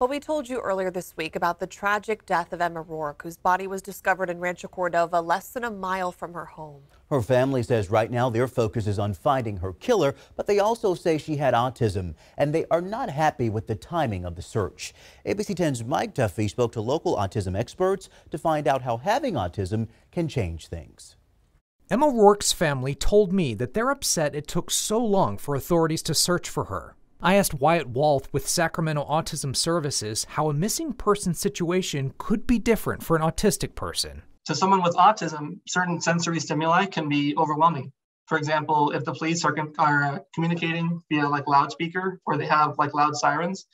Well, we told you earlier this week about the tragic death of Emma Roark, whose body was discovered in Rancho Cordova, less than a mile from her home. Her family says right now their focus is on finding her killer, but they also say she had autism, and they are not happy with the timing of the search. ABC10's Mike Duffy spoke to local autism experts to find out how having autism can change things. Emma Roark's family told me that they're upset it took so long for authorities to search for her. I asked Wyatt Walth with Sacramento Autism Services how a missing person situation could be different for an autistic person. To someone with autism, certain sensory stimuli can be overwhelming. For example, if the police are communicating via like loudspeaker, or they have like loud sirens,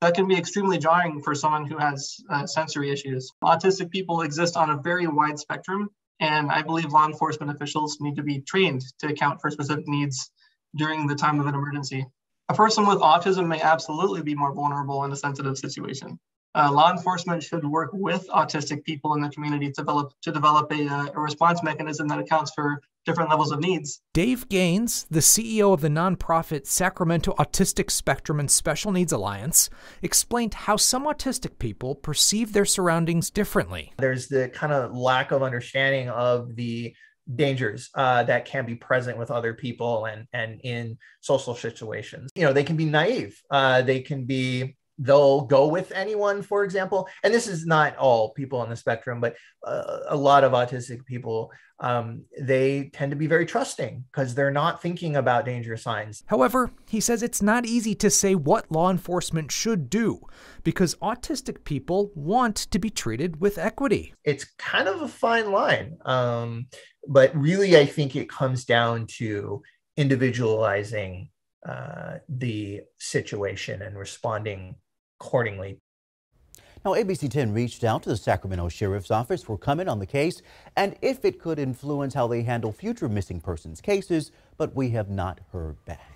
that can be extremely jarring for someone who has sensory issues. Autistic people exist on a very wide spectrum, and I believe law enforcement officials need to be trained to account for specific needs during the time of an emergency. A person with autism may absolutely be more vulnerable in a sensitive situation. Law enforcement should work with autistic people in the community to develop a response mechanism that accounts for different levels of needs. Dave Gaines, the CEO of the nonprofit Sacramento Autistic Spectrum and Special Needs Alliance, explained how some autistic people perceive their surroundings differently. There's the kind of lack of understanding of the dangers that can be present with other people and in social situations. You know, they can be naive. They'll go with anyone, for example. And this is not all people on the spectrum, but a lot of autistic people, they tend to be very trusting because they're not thinking about danger signs. However, he says it's not easy to say what law enforcement should do because autistic people want to be treated with equity. It's kind of a fine line, but really I think it comes down to individualizing the situation and responding accordingly. Now, ABC 10 reached out to the Sacramento Sheriff's Office for comment on the case and if it could influence how they handle future missing persons cases, but we have not heard back.